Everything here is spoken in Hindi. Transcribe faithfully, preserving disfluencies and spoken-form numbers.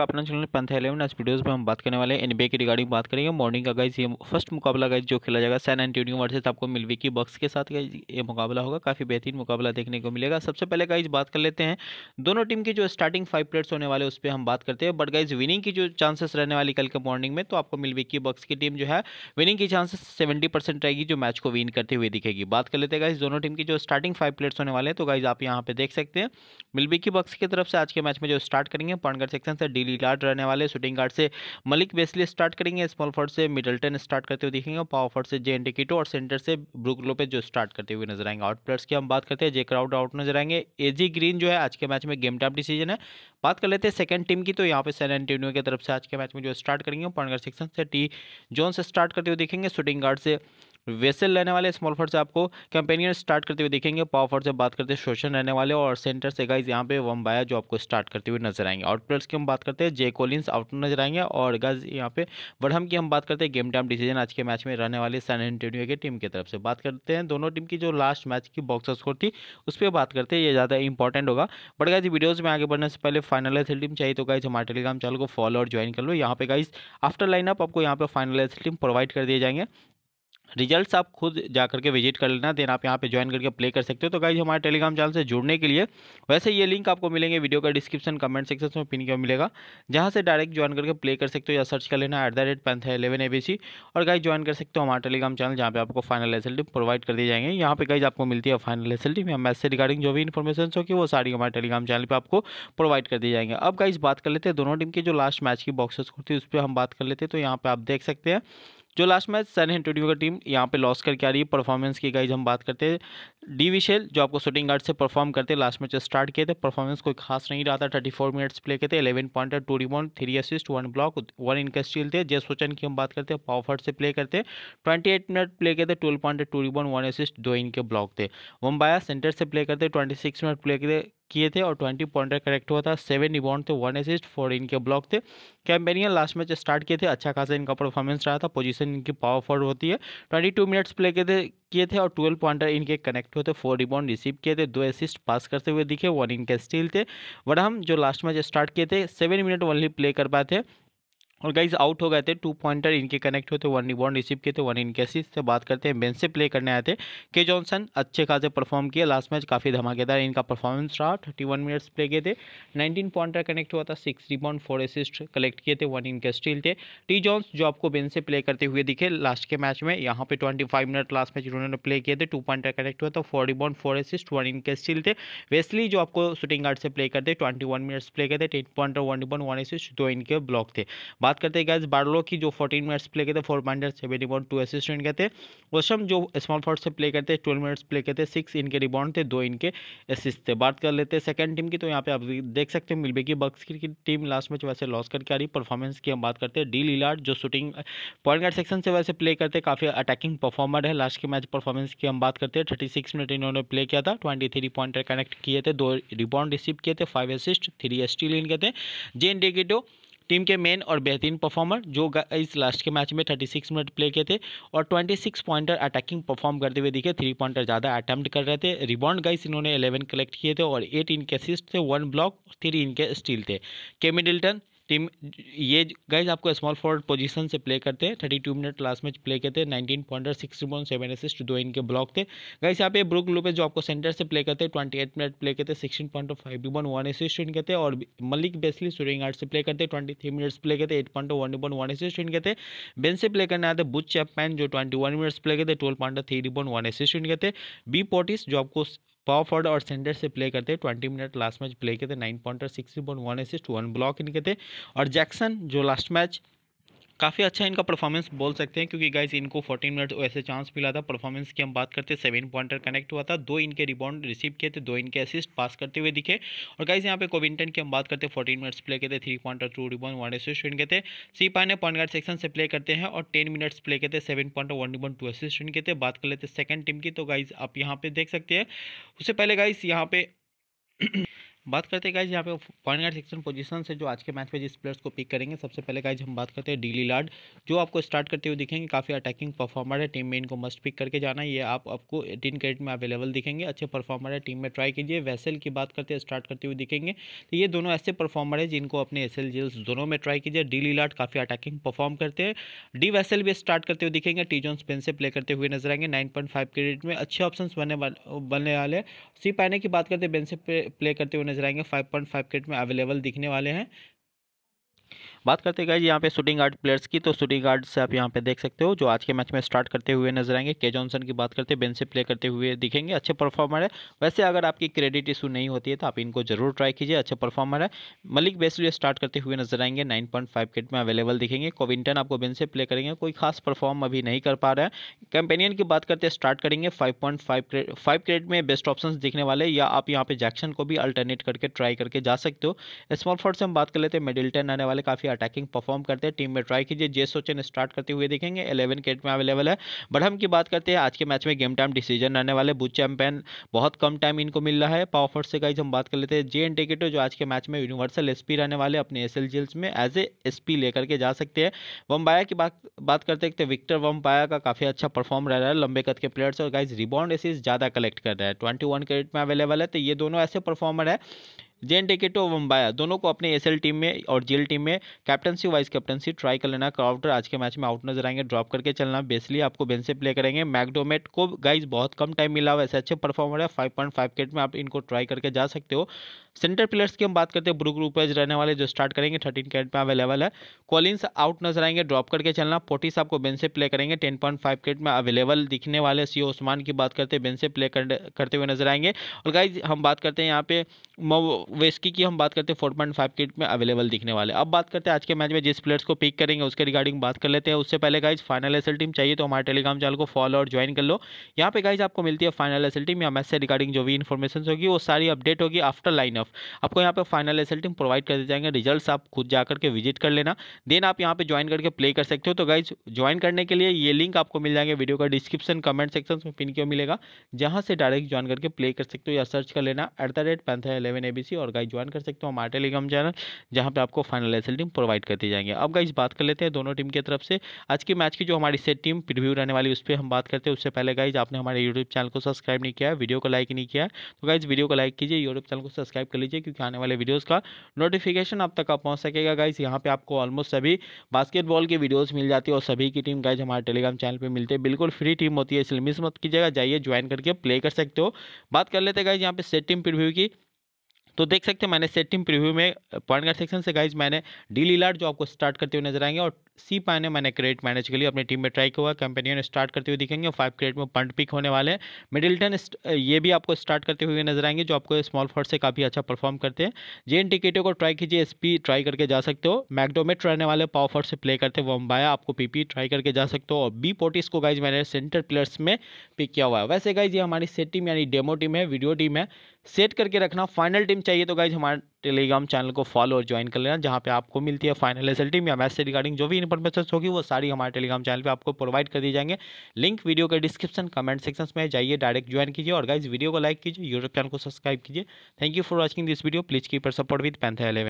आपका अपना चैनल पैंथेलियम में। आज वीडियोस में हम बात करने वाले हैं एनबीए की रिगार्डिंग बात करेंगे। मॉर्निंग का गाइस ये फर्स्ट मुकाबला गाइस जो खेला जाएगा सैन एंटोनियो वर्सेस आपको मिल्वॉकी बक्स के साथ गाइस ये मुकाबला होगा। काफ़ी बेहतरीन मुकाबला देखने को मिलेगा। सबसे पहले गाइस बात कर लेते हैं दोनों टीम की जो स्टार्टिंग फाइव प्लेयर्स होने वाले उस पर हम बात करते हैं। बट गाइज विनिंग की जो चांसेस रहने वाली कल के मॉर्निंग में, तो आपको मिल्वॉकी बक्स की टीम जो है विनिंग की चांसेस सेवेंटी परसेंट रहेगी जो मैच को विन करते हुए दिखेगी। बात कर लेते हैं गाइज दोनों टीम की जो स्टार्टिंग फाइव प्लेयर्स होने वाले हैं। तो गाइज आप यहाँ पे देख सकते हैं मिल्वॉकी बक्स की तरफ से आज के मैच में जो स्टार्ट करेंगे पॉइंट गार्ड सेक्शन से डी लिलार्ड रहने वाले, शूटिंग गार्ड से मलिक बेस्ली स्टार्ट करेंगे, स्मॉल फॉरवर्ड से मिडलटन स्टार्ट करते हुए दिखेंगे, पावर फॉरवर्ड से जेएन टिकिटो और सेंटर से ब्रूक लोपेज जो स्टार्ट करते हुए नजर आएंगे। आउट प्लेयर्स की हम बात करते हैं, जे क्राउड आउट नजर आएंगे, एजी ग्रीन जो है आज के मैच में गेम टाइम डिसीजन है। बात कर लेते हैं सेकंड टीम की, तो यहाँ पे सैन एंटोनियो की तरफ से आज के मैच में जो स्टार्ट करेंगे पॉइंट गार्ड सेक्शन से टी जोन से स्टार्ट करते हुए दिखेंगे, शूटिंग गार्ड से वेसल रहने वाले, स्मॉल फॉरवर्ड से आपको कंपेनियन स्टार्ट करते हुए देखेंगे, पावर फॉरवर्ड से बात करते हैं शोषण रहने वाले और सेंटर से गाइज यहाँ पे वम्बाया जो आपको स्टार्ट करते हुए नजर आएंगे। आउट प्लेयर्स की हम बात करते हैं, जे कोलिंस आउट नजर आएंगे और गाइज यहाँ पे वडहम की हम बात करते हैं, गेम टाइम डिसीजन आज के मैच में रहने वाले सैन एंटोनियो की टीम की तरफ से। बात करते हैं दोनों टीम की जो लास्ट मैच की बॉक्स स्कोर थी उस पर बात करते हैं, ये ज़्यादा इंपॉर्टेंट होगा। बट गाइज वीडियोज़ में आगे बढ़ने से पहले फाइनलाइज टीम चाहिए तो गाइज हमारे टेलीग्राम चैनल को फॉलो और ज्वाइन कर लो। यहाँ पे गाइज आफ्टर लाइनअप आपको यहाँ पे फाइनलाइज टीम प्रोवाइड कर दिए जाएंगे, रिजल्ट्स आप खुद जा करके विजिट कर लेना, देन आप यहाँ पे ज्वाइन करके प्ले कर सकते हो। तो गाइज हमारे टेलीग्राम चैनल से जुड़ने के लिए वैसे ये लिंक आपको मिलेंगे वीडियो का डिस्क्रिप्शन कमेंट सेक्शन में पिन किया मिलेगा, जहाँ से डायरेक्ट ज्वाइन करके प्ले कर सकते हो या सर्च कर लेना एट द रेट पैंथेलियम ए बी सी और गाइज ज्वाइन कर सकते हो हमारे टेलीग्राम चैनल जहाँ पे आपको final S L team provide कर दिए जाएंगे। यहाँ पे गाइज आपको मिलती है फाइनल एस एल टीम या मैच से रिगार्डिंग जो भी इन्फॉर्मेशन होगी वो सारी हमारे टेलीग्राम चैनल पर आपको प्रोवाइड कर दिए जाएंगे। अब गाइज बात कर लेते हैं दोनों टीम की जो लास्ट मैच की बॉक्स स्कोर थी उस पर हम बात कर लेते हैं। तो यहाँ पर आप देख सकते हैं जो लास्ट मैच सैन एंटोनियो की टीम यहाँ पे लॉस करके आ रही है। परफॉर्मेंस की गाइज हम बात करते हैं, डी विशेल जो आपको शूटिंग गार्ड से परफॉर्म करते लास्ट मैच स्टार्ट किए थे, परफॉर्मेंस कोई खास नहीं रहा था। थर्टी फोर मिनट्स प्ले किए थे, eleven point two rebound three assist one block one इनका स्टील थे। जे सोचन की हम बात करते हैं, पावरफॉरवर्ड से प्ले करते ट्वेंटी एट मिनट प्ले किए थे, twelve point two rebound one assist दो इनके ब्लॉक थे। वम्बाया सेंटर से प्ले करते ट्वेंटी सिक्स मिनट प्ले किए किए थे और ट्वेंटी पॉइंटर करेक्ट हुआ था, सेवन रिबाउंड थे वन असिस्ट फोर इनके ब्लॉक थे। कैम्पेनियन लास्ट मैच स्टार्ट किए थे, अच्छा खासा इनका परफॉर्मेंस रहा था, पोजीशन इनकी पावर फॉरवर्ड होती है, ट्वेंटी टू मिनट्स प्ले किए थे किए थे और ट्वेल्व पॉइंटर इनके कनेक्ट हुए थे, फोर रिबाउंड रिसीव किए थे, दो असिस्ट पास करते हुए दिखे, वन इनके स्टील थे। वडहम जो लास्ट मैच स्टार्ट किए थे सेवन मिनट ओनली प्ले कर पाए थे और गाइज आउट हो गए थे, टू पॉइंटर इनके कनेक्ट हुए थे, वन रिबाउंड रिसीव किए थे, वन इनके असिस्ट से। बात करते हैं बेंच से प्ले करने आए थे, के जॉनसन अच्छे खासे परफॉर्म किए, लास्ट मैच काफ़ी धमाकेदार इनका परफॉर्मेंस रहा, थर्टी वन मिनट्स प्ले किए थे, नाइनटीन पॉइंटर कनेक्ट हुआ था, six rebound four assist collect किए थे, वन इनके स्टील थे। टी जॉन्स जो आपको बेंच से प्ले करते हुए दिखे लास्ट के मैच में, यहाँ पे twenty five minute last match उन्होंने प्ले किए थे, टू पॉइंटर कनेक्ट हुआ था, four rebound four assist one इनके स्टील थे। वेस्ली जो आपको शूटिंग गार्ड से प्ले करते ट्वेंटी वन मिनट्स प्ले किए थे, ten pointer one rebound one assist दो इनके ब्लॉक थे। बात करते हैं गाइज बार्लो की जो फोर्टीन मिनट्स प्ले करते four pointer seven rebound two assist इनके थे। वोशम जो स्मॉल फॉरवर्ड से प्ले करते ट्वेल्व मिनट्स प्ले करते सिक्स इनके रिबाउंड थे दो इनके असिस्ट थे। बात कर लेते हैं सेकंड टीम की, तो यहाँ पे आप देख सकते हैं मिल्वॉकी बक्स की टीम लास्ट मैच वैसे लॉस करके आ रही। परफॉर्मेंस की हम बात करते हैं, डी लिलार्ड जो शूटिंग पॉइंट गार्ड सेक्शन से वैसे प्ले करते काफ़ी अटैकिंग परफॉर्मर है। लास्ट के मैच परफॉर्मेंस की हम बात करते हैं, थर्टी सिक्स मिनट इन्होंने प्ले किया था, ट्वेंटी थ्री पॉइंटर कनेक्ट किए थे, दो रिबाउंड रिसीव किए थे, फाइव असिस्ट थ्री स्टील इनके थे। जेएन टिकिटो टीम के मेन और बेहतरीन परफॉर्मर जो इस लास्ट के मैच में थर्टी सिक्स मिनट प्ले किए थे और twenty six pointer attacking perform करते हुए दिखे, थ्री पॉइंटर ज़्यादा अटैम्प्ट कर रहे थे, रिबाउंड गाइस इन्होंने इलेवन कलेक्ट किए थे और एट इनके असिस्ट थे, वन ब्लॉक थ्री इनके स्टील थे। के मिडलटन टीम ये गाइज आपको स्मॉल फॉरवर्ड पोजीशन से प्ले करते हैं, thirty two minute last match play करते हैं, nineteen pointer six rebound seven assist दो इनके ब्लॉक थे। गाइज यहाँ पे ब्रूक लोपेज जो आपको सेंटर से प्ले करते हैं, ट्वेंटी एट मिनट प्ले करते हैं, sixteen pointer five rebound one assist इनके थे और मलिक बेस्ली शूटिंग गार्ड से प्ले करते हैं, ट्वेंटी थ्री मिनट्स प्ले करते हैं, eight pointer one rebound one assist इनके थे। बेंच से प्ले करने आए थे बुच चैपमैन जो ट्वेंटी वन मिनट्स प्ले करते, twelve pointer three rebound one assist इनके थे। बी पोर्टिस जो आपको पावर फॉरवर्ड और सेंटर से प्ले करते twenty minute last match play किए थे, nine pointer six rebound one assist one block इनके थे। और जैक्सन जो लास्ट मैच काफ़ी अच्छा इनका परफॉर्मेंस बोल सकते हैं क्योंकि गाइज इनको फोर्टीन मिनट ऐसे चांस मिला था। परफॉर्मेंस की हम बात करते हैं, सेवन पॉइंटर कनेक्ट हुआ था, दो इनके रिबाउंड रिसीव किए थे, दो इनके असिस्ट पास करते हुए दिखे। और गाइज यहाँ पे कोविंटन की हम बात करते हैं, फोर्टीन मिनट्स प्ले किए थे, three pointer two rebound one assist इनके थे। सीपा ने पॉइंट गार्ड सेक्शन से प्ले करते हैं और टेन मिनट्स प्ले किए थे, seven pointer one rebound two assist इनके थे। बात कर लेते हैं सेकंड टीम की, तो गाइज आप यहाँ पे देख सकते हैं उससे पहले गाइज यहाँ पे बात करते हैं गाइज यहाँ पे पॉइंट गार्ड सेक्शन पोजीशन से जो आज के मैच में जिस प्लेयर्स को पिक करेंगे। सबसे पहले गाइज हम बात करते हैं डी लिलार्ड, जो आपको स्टार्ट करते हुए दिखेंगे। काफ़ी अटैकिंग परफॉर्मर है, टीम में इनको मस्ट पिक करके जाना। ये आप आपको एटीन कैरेट में अवेलेबल दिखेंगे, अच्छे परफॉर्मर है, टीम में ट्राई कीजिए। वैसेल की बात करते हैं स्टार्ट करते हुए दिखेंगे। तो ये दोनों ऐसे परफॉर्मर है जिनको अपने एस एल जेल्स दोनों में ट्राई कीजिए। डी लिलार्ड काफ़ी अटैकिंग परफॉर्म करते हैं, डी वैसेल भी स्टार्ट करते हुए दिखेंगे। टी जॉन स्पेन से प्ले करते हुए नजर आएंगे। नाइन पॉइंट फाइव कैरेट में अच्छे ऑप्शन बनने बनने वाले हैं। सी पाने की बात करते हैं बेन से प्ले करते हुए नजर आएंगे, फाइव पॉइंट फाइव किट में अवेलेबल दिखने वाले हैं। बात करते हैं गाइज यहाँ पे शूटिंग गार्ड प्लेयर्स की, तो शूटिंग गार्ड से आप यहाँ पे देख सकते हो जो आज के मैच में स्टार्ट करते हुए नजर आएंगे। के जॉनसन की बात करते हैं बेन से प्ले करते हुए दिखेंगे, अच्छे परफॉर्मर है। वैसे अगर आपकी क्रेडिट इशू नहीं होती है तो आप इनको जरूर ट्राई कीजिए, अच्छे परफॉर्मर है। मलिक बेसली स्टार्ट करते हुए नजर आएंगे, नाइन पॉइंट फाइव किट में अवेलेबल दिखेंगे। कोविंटन आपको बेन से प्ले करेंगे, कोई खास परफॉर्म अभी नहीं कर पा रहा है। कैंपेनियन की बात करते स्टार्ट करेंगे, five point five five cred में बेस्ट ऑप्शन दिखने वाले, या आप यहाँ पे जैक्सन को भी अल्टरनेट करके ट्राई करके जा सकते हो। स्मॉल फोर्ड से हम बात कर लेते हैं, मिडिल्टन आने वाले, काफी अटैकिंग परफॉर्म करते हैं, टीम में ट्राई कीजिए। जे सोचन स्टार्ट करते हुए देखेंगे, इलेवन कैरेट में अवेलेबल है। बड़हम की बात करते हैं, आज के मैच में गेम टाइम डिसीजन रहने वाले। बुच चैंपियन बहुत कम टाइम इनको मिल रहा है। पावरफोर्ड से गाइज हम बात कर लेते हैं, जे इंडिकेटर जो आज के मैच में यूनिवर्सल एसपी रहने वाले, अपने एस एल जेल्स में एज ए एसपी लेकर के जा सकते हैं। वम्बाया की बात बात करते हैं, विक्टर वम्बाया का काफी अच्छा परफॉर्म रह रहा है, लंबे कद के प्लेयर्स और गाइज रिबाउंड एसिस्ट ज्यादा कलेक्ट कर रहा है, ट्वेंटी वन कैरेट में अवेलेबल है। तो ये दोनों ऐसे परफॉर्मर है, जेन टेकेटो वम्बाया दोनों को अपने एसएल टीम में और जेल टीम में कैप्टनसी वाइस कैप्टनसी ट्राई कर लेना। क्राउडर आज के मैच में आउट नजर आएंगे, ड्रॉप करके चलना। बेसली आपको बेंच से प्ले करेंगे। मैकडोमेट को गाइज बहुत कम टाइम मिला, वैसे अच्छे परफॉर्मर है, फाइव पॉइंट फाइव क्रेड में आप इनको ट्राई करके जा सकते हो। सेंटर प्लेयर्स की हम बात करते हैं, ब्रूक रूपेज रहने वाले जो स्टार्ट करेंगे, थर्टीन क्रेड में अवेलेबल है। कॉलिन्स आउट नजर आएंगे, ड्रॉप करके चलना। पोटिस आपको बेंच से प्ले करेंगे, टेन पॉइंट फाइव क्रेड में अवेलेबल दिखने वाले। सी ओस्मान की बात करते हैं, बेंच से प्ले करते हुए नजर आएंगे। और गाइज हम बात करते हैं यहाँ पे वेस्की की हम बात करते हैं, फोर पॉइंट फाइव किट में अवेलेबल दिखने वाले। अब बात करते हैं आज के मैच में जिस प्लेयर्स को पिक करेंगे उसके रिगार्डिंग बात कर लेते हैं। उससे पहले गाइज फाइनल एसएल टीम चाहिए तो हमारे टेलीग्राम चैनल को फॉलो और ज्वाइन कर लो। यहाँ पे गाइज आपको मिलती है फाइनल एसएल टीम या मैच से रिगार्डिंग जो भी इन्फॉर्मेशन होगी वो सारी अपडेट होगी। आफ्टर लाइनअप आपको यहाँ पे फाइनल एसएल टीम प्रोवाइड कर दी जाएंगे, रिजल्ट आप खुद जाकर के विजिट कर लेना। देन आप यहाँ पे ज्वाइन करके प्ले कर सकते हो। तो गाइज ज्वाइन करने के लिए ये लिंक आपको मिल जाएंगे वीडियो का डिस्क्रिप्शन कमेंट सेक्शन में पिन किया मिलेगा, जहाँ से डायरेक्ट ज्वाइन करके प्ले कर सकते हो या सर्च कर लेना at the rate Panther eleven ABC और गाइज ज्वाइन कर सकते हो हमारे टेलीग्राम चैनल, जहां पे आपको फाइनल एसएल टीम प्रोवाइड करती जाएंगे। अब गाइज बात कर लेते हैं दोनों टीम की तरफ से आज के मैच की जो हमारी सेट टीम प्रीव्यू रहने वाली उस पर हम बात करते हैं। उससे पहले गाइज आपने हमारे यूट्यूब चैनल को सब्सक्राइब नहीं किया है, वीडियो को लाइक नहीं किया है तो गाइज वीडियो को लाइक कीजिए, यूट्यूब चैनल को सब्सक्राइब कर लीजिए, क्योंकि आने वाले वीडियोज़ का नोटिफिकेशन आप तक आप पहुँच सकेगा। गाइज यहाँ पे आपको ऑलमोस्ट सभी बास्केटबॉल की वीडियोज़ मिल जाती है और सभी की टीम गाइज हमारे टेलीग्राम चैनल पर मिलते हैं, बिल्कुल फ्री टीम होती है, इसलिए मिस मत कीजिएगा, जाइए ज्वाइन करके प्ले कर सकते हो। बात कर लेते हैं गाइज यहाँ पे सेट टीम प्रीव्यू की, तो देख सकते हैं मैंने सेट टीम प्रीव्यू में पॉइंट गार्ड सेक्शन से गाइज मैंने डी लिलार्ड जो आपको स्टार्ट करते हुए नजर आएंगे और सी पाए ने मैंने क्रेडिट मैनेज के लिए अपनी टीम में ट्राई किया। कैंपेनियन स्टार्ट करते हुए दिखेंगे, फाइव क्रेडिट में पंट पिक होने वाले हैं। मिडिल्टन ये भी आपको स्टार्ट करते हुए नजर आएंगे, जो आपको स्मॉल फोर्ट से काफ़ी अच्छा परफॉर्म करते हैं। जेन टिकेटो को ट्राई कीजिए, एसपी ट्राई करके जा सकते हो। मैकडोमेट रहने वाले पावर फोर्ट से प्ले करते हुए वम्बाया आपको पीपी ट्राई करके जा सकते हो। और बी पोटिस को गाइज मैंने सेंटर प्लेयर्स में पिक किया हुआ है। वैसे गाइज ये हमारी सेट टीम यानी डेमो टीम है, वीडियो टीम है, सेट करके रखना। फाइनल टीम चाहिए तो गाइज हमारे टेलीग्राम चैनल को फॉलो और ज्वाइन कर लेना, जहाँ पे आपको मिलती है फाइनल एसएल टीम या मैच से रिगार्डिंग जो भी इन्फॉर्मेशन होगी वो सारी हमारे टेलीग्राम चैनल पे आपको प्रोवाइड कर दी जाएंगे। लिंक वीडियो के डिस्क्रिप्शन कमेंट सेक्शन में, जाइए डायरेक्ट ज्वाइन कीजिए और गाइज वीडियो को लाइक कीजिए, यूट्यूब चैनल को सब्सक्राइब कीजिए। Thank you for watching this video, please keep our support with Panther eleven.